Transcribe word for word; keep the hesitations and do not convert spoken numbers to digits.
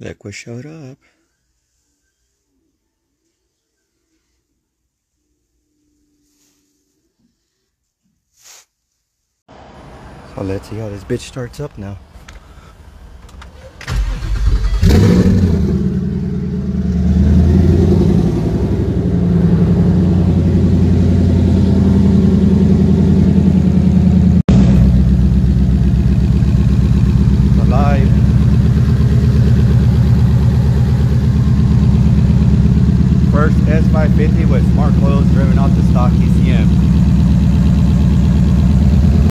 Look what showed up. So let's see how this bitch starts up now. First S five fifty with smart coils driven off the stock E C M.